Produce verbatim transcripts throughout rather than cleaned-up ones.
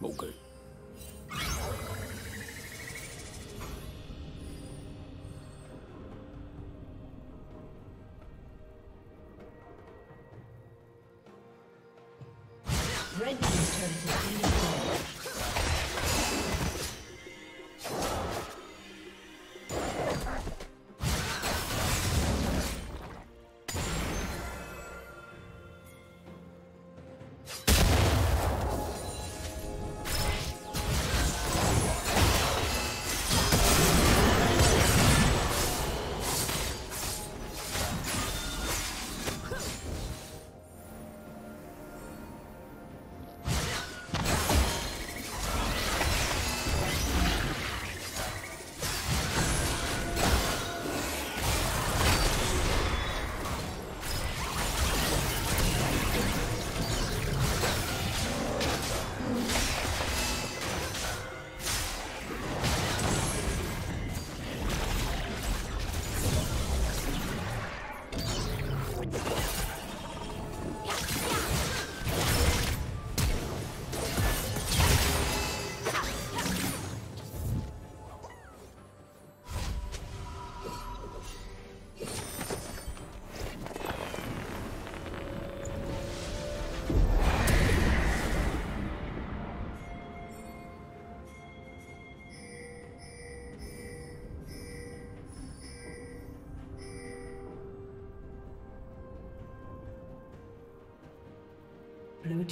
Mogul. Red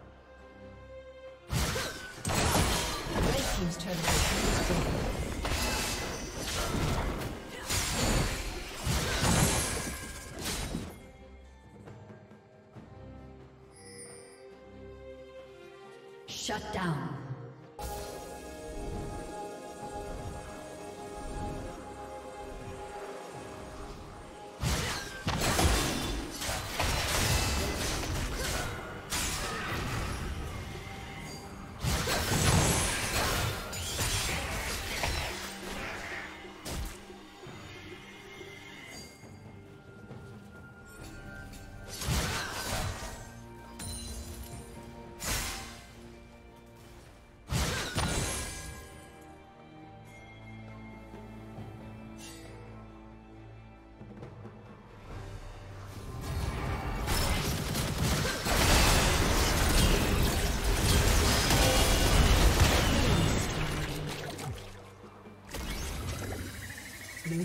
Blue team's turret has been destroyed. Shut down. Blue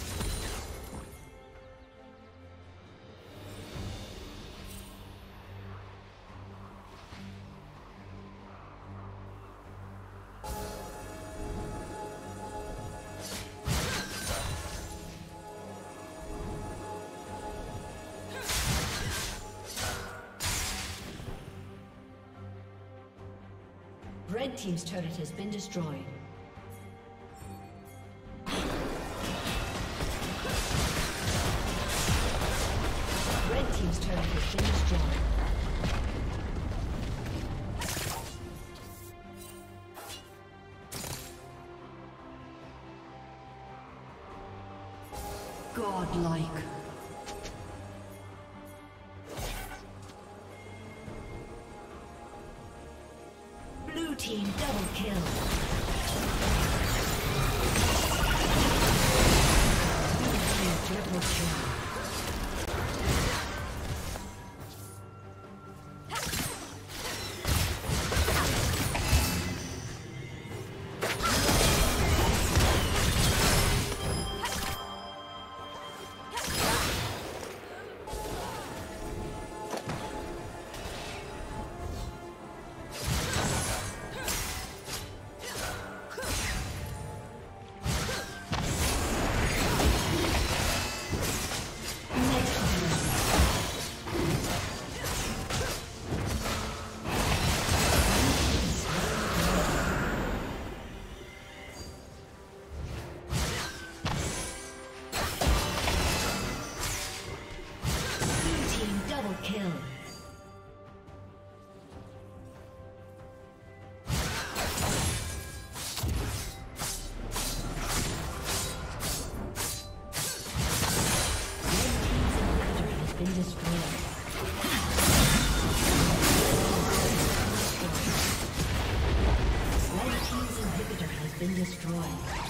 Red team's turret has been destroyed. Red team's turret has been destroyed. Been destroyed.